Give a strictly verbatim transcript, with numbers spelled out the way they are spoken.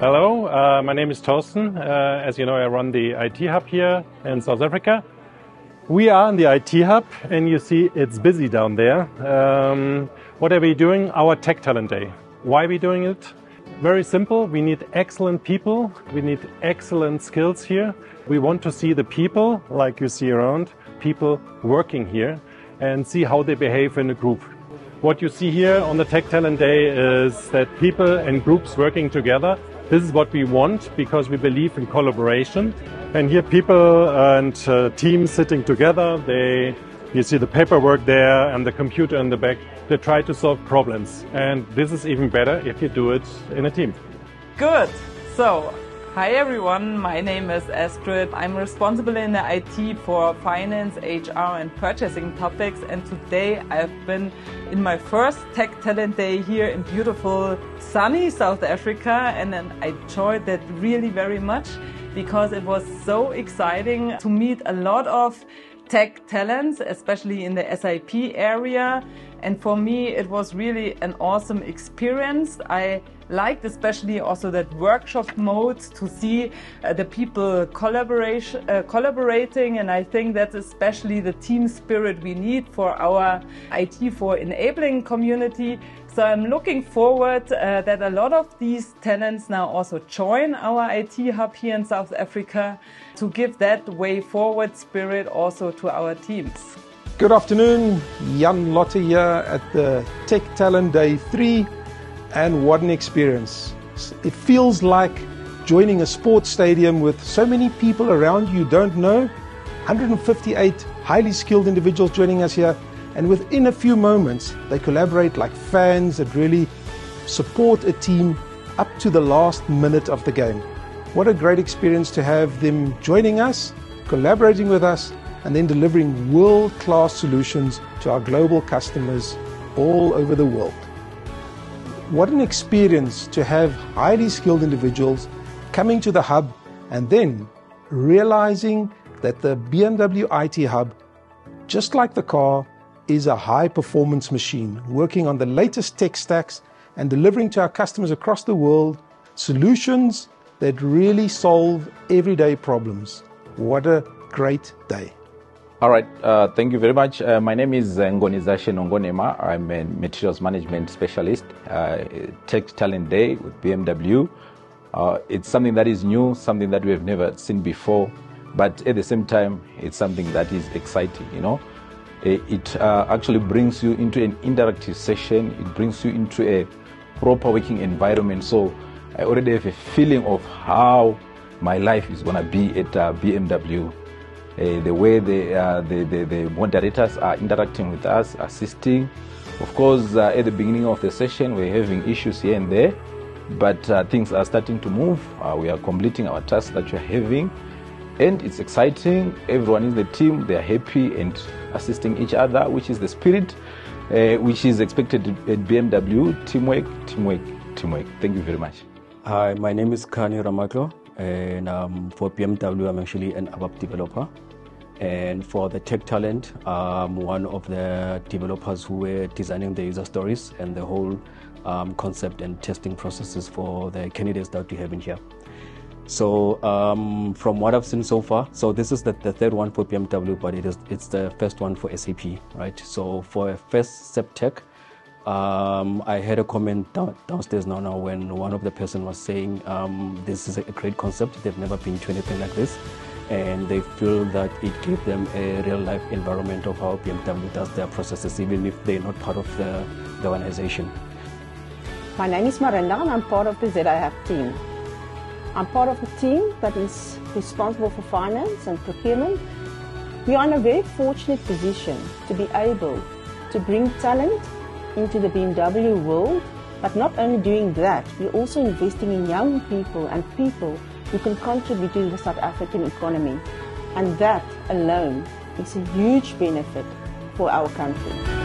Hello, uh, my name is Thorsten. Uh, as you know, I run the I T Hub here in South Africa. We are in the I T Hub, and you see it's busy down there. Um, what are we doing? Our Tech Talent Day. Why are we doing it? Very simple, we need excellent people, we need excellent skills here. We want to see the people, like you see around, people working here and see how they behave in a group. What you see here on the Tech Talent Day is that people and groups working together. This is what we want because we believe in collaboration. And here people and uh, teams sitting together, they, you see the paperwork there and the computer in the back. They try to solve problems, and this is even better if you do it in a team. Good. So, hi everyone, my name is Astrid. I'm responsible in the I T for finance, H R and purchasing topics, and today I've been in my first Tech Talent Day here in beautiful sunny South Africa, and then I enjoyed that really very much because it was so exciting to meet a lot of tech talents, especially in the S A P area. And for me, it was really an awesome experience. I liked especially also that workshop mode to see uh, the people collaboration, uh, collaborating. And I think that's especially the team spirit we need for our I T for enabling community. So I'm looking forward uh, that a lot of these talents now also join our I T Hub here in South Africa to give that way forward spirit also to our teams. Good afternoon, Jan Lotte here at the Tech Talent Day three, and what an experience. It feels like joining a sports stadium with so many people around you don't know. one hundred fifty-eight highly skilled individuals joining us here, and within a few moments they collaborate like fans that really support a team up to the last minute of the game. What a great experience to have them joining us, collaborating with us, and then delivering world-class solutions to our global customers all over the world. What an experience to have highly skilled individuals coming to the hub and then realizing that the B M W I T Hub, just like the car, is a high-performance machine working on the latest tech stacks and delivering to our customers across the world solutions that really solve everyday problems. What a great day. All right, uh, thank you very much. Uh, my name is Ngoniza Shenongonema. I'm a materials management specialist. Uh, Tech Talent Day with B M W. Uh, it's something that is new, something that we have never seen before, but at the same time, it's something that is exciting, you know. It, it uh, actually brings you into an interactive session. It brings you into a proper working environment. So I already have a feeling of how my life is going to be at uh, B M W. Uh, the way the, uh, the, the, the moderators are interacting with us, assisting. Of course, uh, at the beginning of the session, we're having issues here and there, but uh, things are starting to move. Uh, we are completing our tasks that you're having, and it's exciting. Everyone in the team, they're happy and assisting each other, which is the spirit, uh, which is expected at B M W. Teamwork, teamwork, teamwork. Thank you very much. Hi, my name is Kani Ramaklo, and um, for B M W, I'm actually an ABAP developer. And for the Tech Talent, I'm one of the developers who were designing the user stories and the whole um, concept and testing processes for the candidates that we have in here. So um, from what I've seen so far, so this is the, the third one for B M W, but it is, it's the first one for S A P, right? So for a first SEPtech, Um, I had a comment down, downstairs now, now when one of the person was saying um, this is a great concept, they've never been to anything like this, and they feel that it gave them a real life environment of how B M W does their processes, even if they're not part of the, the organization. My name is Marenda and I'm part of the Z I H team. I'm part of a team that is responsible for finance and procurement. We are in a very fortunate position to be able to bring talent into the B M W world, but not only doing that, we're also investing in young people and people who can contribute to the South African economy, and that alone is a huge benefit for our country.